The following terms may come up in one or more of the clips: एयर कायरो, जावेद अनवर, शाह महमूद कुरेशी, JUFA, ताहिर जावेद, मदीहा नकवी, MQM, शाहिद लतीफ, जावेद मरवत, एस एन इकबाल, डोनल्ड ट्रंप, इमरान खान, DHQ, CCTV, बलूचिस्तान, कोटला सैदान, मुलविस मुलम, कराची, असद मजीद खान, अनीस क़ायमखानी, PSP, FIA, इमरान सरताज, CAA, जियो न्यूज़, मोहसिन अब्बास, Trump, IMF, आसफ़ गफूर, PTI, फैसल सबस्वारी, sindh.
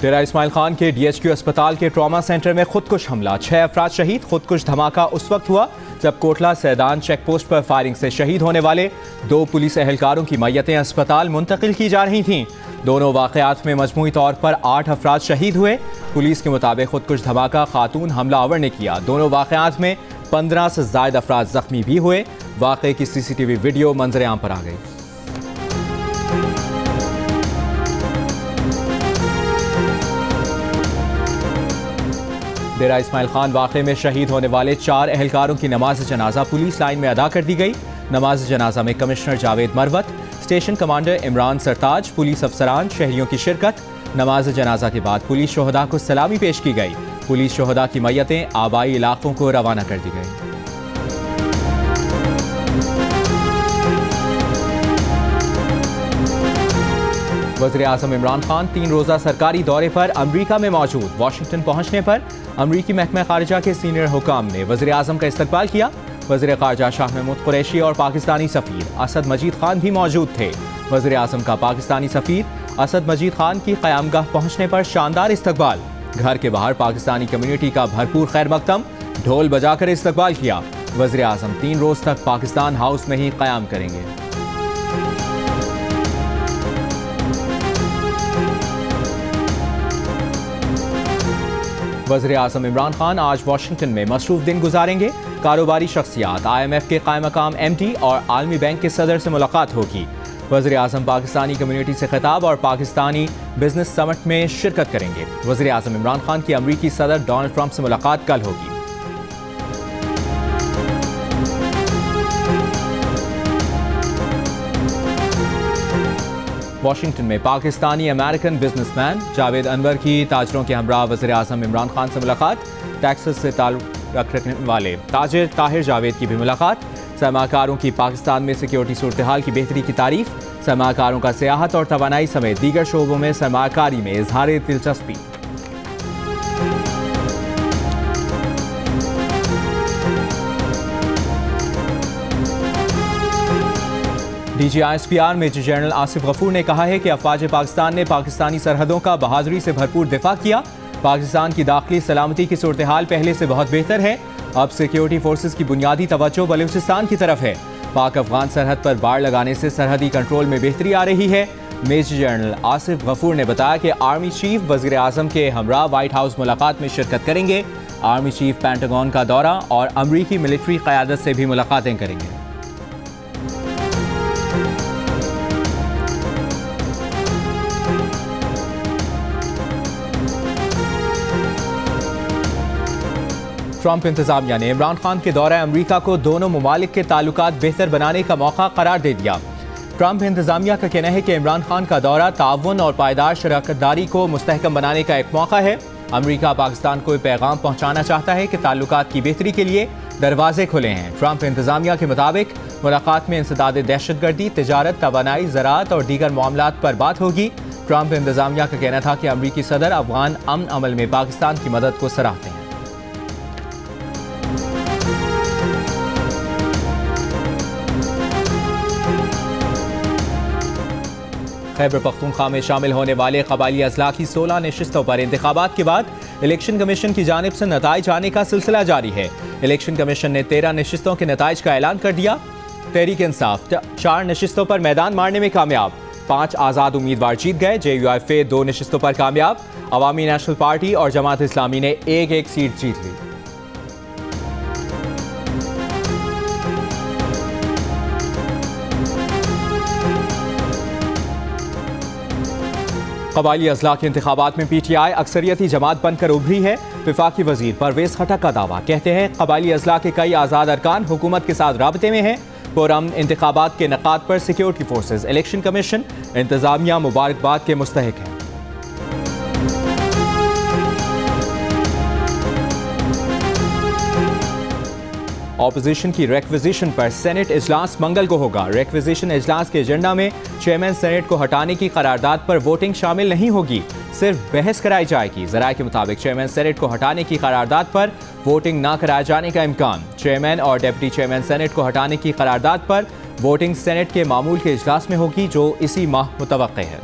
डेरा इस्माइल खान के DHQ अस्पताल के ट्रामा सेंटर में खुदकुश हमला, 6 अफराद शहीद। खुदकुश धमाका उस वक्त हुआ जब कोटला सैदान चेक पोस्ट पर फायरिंग से शहीद होने वाले 2 पुलिस एहलकारों की मैयतें अस्पताल मुंतकिल की जा रही थीं। दोनों वाक़यात में मजमूई तौर पर 8 अफराद शहीद हुए। पुलिस के मुताबिक खुदकुश धमाका खातून हमलावर ने किया। दोनों वाक़यात में 15 से ज़्यादा अफराद जख्मी भी हुए। वाक़े की CCTV वीडियो मंजरेआम पर आ गई। डेरा इस्माइल खान वाक़े में शहीद होने वाले 4 एहलकारों की नमाज जनाजा पुलिस लाइन में अदा कर दी गई। नमाज जनाजा में commissioner जावेद मरवत, station commander इमरान सरताज, police अफसरान, शहरियों की शिरकत। नमाज जनाजा के बाद पुलिस शोहदा को सलामी पेश की गई। पुलिस शोहदा की मैयतें आबाई इलाकों को रवाना कर दी गई। वज़ीर आज़म इमरान खान 3 रोज़ा सरकारी दौरे पर अमरीका में मौजूद। वाशिंगटन पहुँचने पर अमरीकी महकमा खारजा के सीनियर हुकाम ने वज़ीर आज़म का इस्तकबाल किया। वज़ीर खारजा शाह महमूद कुरेशी और पाकिस्तानी सफ़ीर असद मजीद खान भी मौजूद थे। वज़ीर आज़म का पाकिस्तानी सफ़ीर असद मजीद खान की क़यामगाह पहुँचने पर शानदार इस्तकबाल। घर के बाहर पाकिस्तानी कम्यूनिटी का भरपूर खैर मकदम, ढोल बजाकर इस्तकबाल किया। वज़ीर आज़म 3 रोज़ तक पाकिस्तान हाउस में ही क़याम करेंगे। वज़ीर आज़म इमरान खान आज वाशिंगटन में मसरूफ़ दिन गुजारेंगे। कारोबारी शख्सियात, IMF के कायम मकाम MD और आलमी बैंक के सदर से मुलाकात होगी। वज़ीर आज़म पाकिस्तानी कम्यूनिटी से खिताब और पाकिस्तानी बिजनेस समिट में शिरकत करेंगे। वज़ीर आज़म इमरान खान की अमरीकी सदर डोनल्ड ट्रंप से मुलाकात कल होगी। वाशिंगटन में पाकिस्तानी अमेरिकन बिजनेसमैन जावेद अनवर की ताजरों के हमरा वज़ीर आज़म इमरान खान से मुलाकात। टैक्सेस से ताल्लुक़ रखने वाले ताजिर ताहिर जावेद की भी मुलाकात। सरमाकारों की पाकिस्तान में सिक्योरिटी सूरतहाल की बेहतरी की तारीफ। सरमाकारों का सियाहत और तवानाई समेत दीगर शोबों में सरमाकारी में इजहार दिलचस्पी। DGISPR major general आसफ़ गफूर ने कहा है कि अफवाज पाकिस्तान ने पाकिस्तानी सरहदों का बहादुरी से भरपूर दिफा किया। पाकिस्तान की दाखिली सलामती की सूरतहाल पहले से बहुत बेहतर है। अब सिक्योरिटी फोर्सेस की बुनियादी तवज्जो बलूचिस्तान की तरफ है। पाक अफगान सरहद पर बाड़ लगाने से सरहदी कंट्रोल में बेहतरी आ रही है। मेजर जनरल आसफ़ गफूर ने बताया कि आर्मी चीफ वज़ीर आज़म के हमरा वाइट हाउस मुलाकात में शिरकत करेंगे। आर्मी चीफ पेंटागन का दौरा और अमरीकी मिलिट्री क़यादत से भी मुलाकातें करेंगे। ट्रंप इंतजामिया ने इमरान खान के दौरे अमरीका को दोनों ममालिक के ताल्लुकात बेहतर बनाने का मौका करार दे दिया। ट्रंप इंतजामिया का कहना है कि इमरान खान का दौरा ताउन और पायदार शराकतदारी को मुस्तहकम बनाने का एक मौका है। अमरीका पाकिस्तान को पैगाम पहुँचाना चाहता है कि ताल्लुकात की बेहतरी के लिए दरवाजे खुले हैं। ट्रंप इंतजामिया के मुताबिक मुलाकात में इंसदाद दहशतगर्दी, तजारत, तवानाई, ज़राअत और दीगर मामलों पर बात होगी। ट्रंप इंतजामिया का कहना था कि अमरीकी सदर अफगान अमन अमल में पाकिस्तान की मदद को सराहते हैं। खैबर पख्तूनख्वा में शामिल होने वाले कबायली अजला की 16 नशिस्तों पर इंतखाबात के बाद इलेक्शन कमीशन की जानिब से नताइज आने का सिलसिला जारी है। इलेक्शन कमीशन ने 13 नशिस्तों के नताइज का ऐलान कर दिया। तहरीक इंसाफ 4 नशिस्तों पर मैदान मारने में कामयाब, 5 आज़ाद उम्मीदवार जीत गए। JUFA 2 नशिस्तों पर कामयाब, अवामी नेशनल पार्टी और जमात इस्लामी ने 1-1 सीट जीत ली। कबायली अजला के इंतखाबात में PTI अक्सरियती जमात बनकर उभरी है। वफाकी वजीर परवेज़ खटक का दावा, कहते हैं कबायली अजला के कई आज़ाद अरकान हुकूमत के साथ राबते में हैं। पुरअमन इंतखाबात के नकाद पर सिक्योरिटी फोर्सेज, इलेक्शन कमीशन, इंतजामिया मुबारकबाद के मुस्तहिक हैं। ऑपोजिशन की रेक्विजिशन पर सेनेट इजलास मंगल को होगा। रेक्विजिशन इजलास के एजेंडा में चेयरमैन सेनेट को हटाने की करारदाद पर वोटिंग शामिल नहीं होगी, सिर्फ बहस कराई जाएगी। जराये के मुताबिक चेयरमन सेनेट को हटाने की करारदाद पर वोटिंग ना कराए जाने का इम्कान। चेयरमैन और डिप्टी चेयरमैन सेनेट को हटाने की करारदाद पर वोटिंग सेनेट के मामूल के इजलास में होगी, जो इसी माह मुतवक्के है।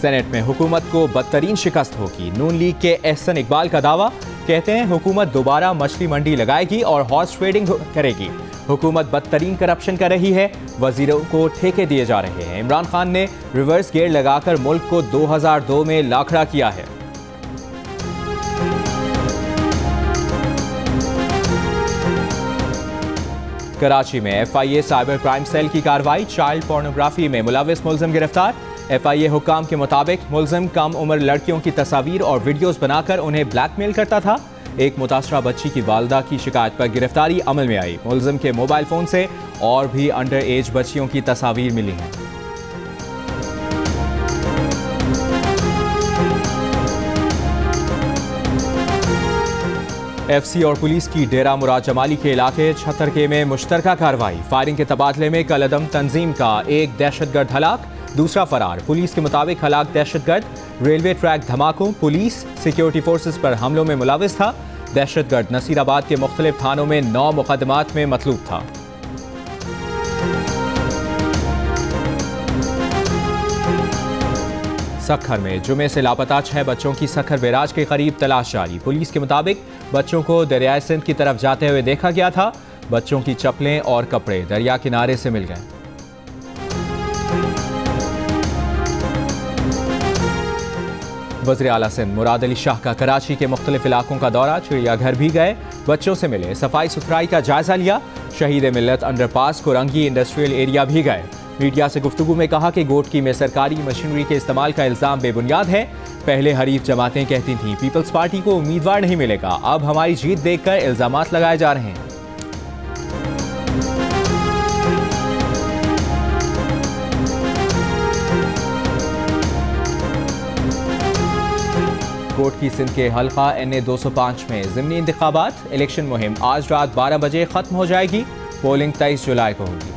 सेनेट में हुकूमत को बदतरीन शिकस्त होगी। नून लीग के एस एन इकबाल का दावा, कहते हैं हुकूमत दोबारा मछली मंडी लगाएगी और हॉर्स ट्रेडिंग करेगी। हुकूमत बदतरीन करप्शन कर रही है, वजीरों को ठेके दिए जा रहे हैं। इमरान खान ने रिवर्स गेयर लगाकर मुल्क को 2002 में लाखड़ा किया है। कराची में FIA साइबर क्राइम सेल की कार्रवाई, चाइल्ड पोर्नोग्राफी में मुलविस मुलम गिरफ्तार। FIA हुकाम के मुताबिक मुलजिम कम उम्र लड़कियों की तस्वीर और वीडियोस बनाकर उन्हें ब्लैकमेल करता था। एक मुतासरा बच्ची की वालदा की शिकायत पर गिरफ्तारी अमल में आई। मुलजिम के मोबाइल फोन से और भी अंडर एज बच्चियों की तस्वीर मिली हैं। FC और पुलिस की डेरा मुराद जमाली के इलाके 76 में मुश्तरका कार्रवाई। फायरिंग के तबादले में कल अदम तंजीम का एक दहशतगर्द हलाक, दूसरा फरार। पुलिस के मुताबिक हलाक दहशतगर्द रेलवे ट्रैक धमाकों, पुलिस सिक्योरिटी फोर्सेस पर हमलों में मुलविस था। दहशतगर्द नसीराबाद के मुख्तलिफ थानों में 9 मुकदमात में मतलूब था। सक्खर में जुमे से लापता 6 बच्चों की सक्खर बैराज के करीब तलाश जारी। पुलिस के मुताबिक बच्चों को दरियाए सिंध की तरफ जाते हुए देखा गया था। बच्चों की चप्पलें और कपड़े दरिया किनारे से मिल गए। वज़ीर आला सिंध मुराद अली शाह का कराची के मुख्तलिफ इलाकों का दौरा, चिड़ियाघर भी गए, बच्चों से मिले, सफाई सुथराई का जायजा लिया। शहीद मिलत अंडरपास कोरंगी इंडस्ट्रियल एरिया भी गए। मीडिया से गुफ्तगू में कहा कि गोटकी में सरकारी मशीनरी के इस्तेमाल का इल्ज़ाम बेबुनियाद है। पहले हरीफ जमातें कहती थीं पीपल्स पार्टी को उम्मीदवार नहीं मिलेगा, अब हमारी जीत देखकर इल्ज़ामात लगाए जा रहे हैं। गोटकी सिंध के हल्का NA 205 में ज़िमनी इंतखाबात, इलेक्शन मुहिम आज रात 12 बजे खत्म हो जाएगी। पोलिंग 23 जुलाई को होगी।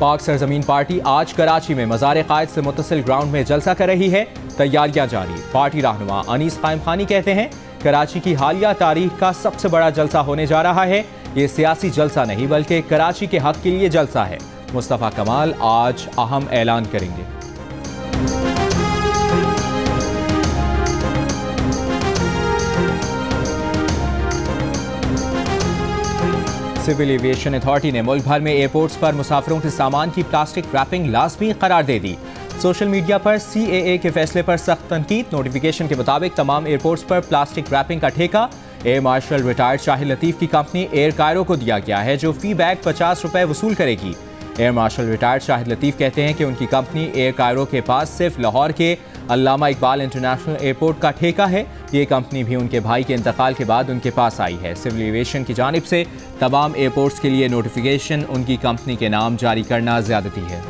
पाक सरजमीन पार्टी आज कराची में मज़ार-ए-क़ायद से मुतसिल ग्राउंड में जलसा कर रही है, तैयारियां जारी। पार्टी रहनुमा अनीस क़ायमखानी कहते हैं कराची की हालिया तारीख का सबसे बड़ा जलसा होने जा रहा है। ये सियासी जलसा नहीं बल्कि कराची के हक के लिए जलसा है। मुस्तफा कमाल आज अहम ऐलान करेंगे। सिविल एविएशन अथॉरिटी ने मुल्क भर में एयरपोर्ट्स पर मुसाफिरों के सामान की प्लास्टिक रैपिंग लाजमी करार दे दी। सोशल मीडिया पर CAA के फैसले पर सख्त तनकीद। नोटिफिकेशन के मुताबिक तमाम एयरपोर्ट्स पर प्लास्टिक रैपिंग का ठेका air marshal retired शाहिद लतीफ की कंपनी एयर कायरो को दिया गया है, जो फी बैग 50 रुपये वसूल करेगी। Air marshal retired शाहिद लतीफ कहते हैं कि उनकी कंपनी एयर कायरो के पास सिर्फ लाहौर के अल्लामा इकबाल इंटरनेशनल एयरपोर्ट का ठेका है। ये कंपनी भी उनके भाई के इंतकाल के बाद उनके पास आई है। सिविल एविएशन की जानिब से तमाम एयरपोर्ट्स के लिए नोटिफिकेशन उनकी कंपनी के नाम जारी करना ज्यादती है।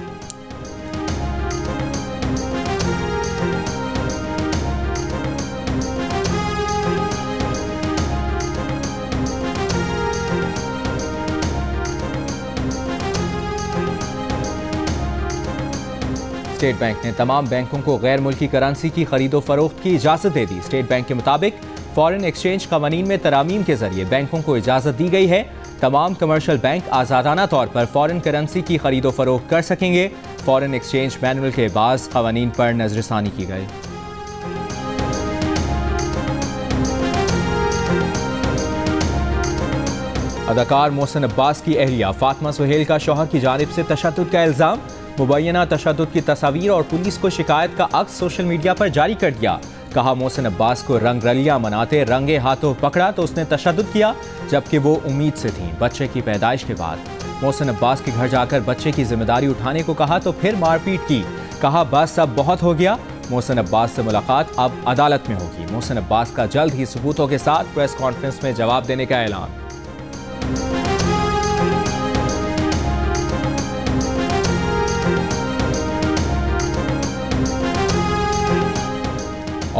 स्टेट बैंक ने तमाम बैंकों को गैर मुल्की करेंसी की खरीदो फरोख्त की इजाज़त दे दी। स्टेट बैंक के मुताबिक फॉरेन एक्सचेंज कवानीन में तरामीम के जरिए बैंकों को इजाज़त दी गई है। तमाम कमर्शल बैंक आज़ादाना तौर पर फॉरेन करेंसी की खरीदो फरोख्त कर सकेंगे। फॉरेन एक्सचेंज मैनुअल के बाज़ कवानीन पर नज़रसानी की गई। अदाकार मोहसिन अब्बास की अहलिया फातिमा सुहेल का शोहर की जानिब से तशद्दुद का इल्ज़ाम, मुबैना तशद्दुद की तस्वीर और पुलिस को शिकायत का अक्स सोशल मीडिया पर जारी कर दिया। कहा मोहसिन अब्बास को रंगरलिया मनाते रंगे हाथों पकड़ा तो उसने तशद्दुद किया, जबकि वो उम्मीद से थीं। बच्चे की पैदाइश के बाद मोहसिन अब्बास के घर जाकर बच्चे की जिम्मेदारी उठाने को कहा तो फिर मारपीट की। कहा बस अब बहुत हो गया। मोहसिन अब्बास से मुलाकात अब अदालत में होगी। मोहसिन अब्बास का जल्द ही सबूतों के साथ प्रेस कॉन्फ्रेंस में जवाब देने का ऐलान।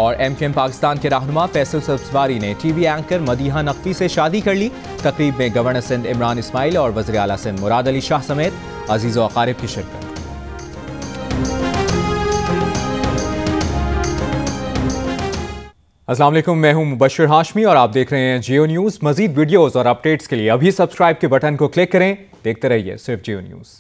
और MQM पाकिस्तान के रहनुमा फैसल सबस्वारी ने TV एंकर मदीहा नकवी से शादी कर ली। तकरीब में गवर्नर सिंध इमरान इस्माइल और वज़ीर आला सिंध मुराद अली शाह समेत अजीज़ व अक़ारिब की शिरकत। अस्सलाम वालेकुम, मैं हूं मुबशर हाशमी और आप देख रहे हैं जियो न्यूज़। मज़ीद वीडियोज़ और अपडेट्स के लिए अभी सब्सक्राइब के बटन को क्लिक करें। देखते रहिए सिर्फ जियो न्यूज़।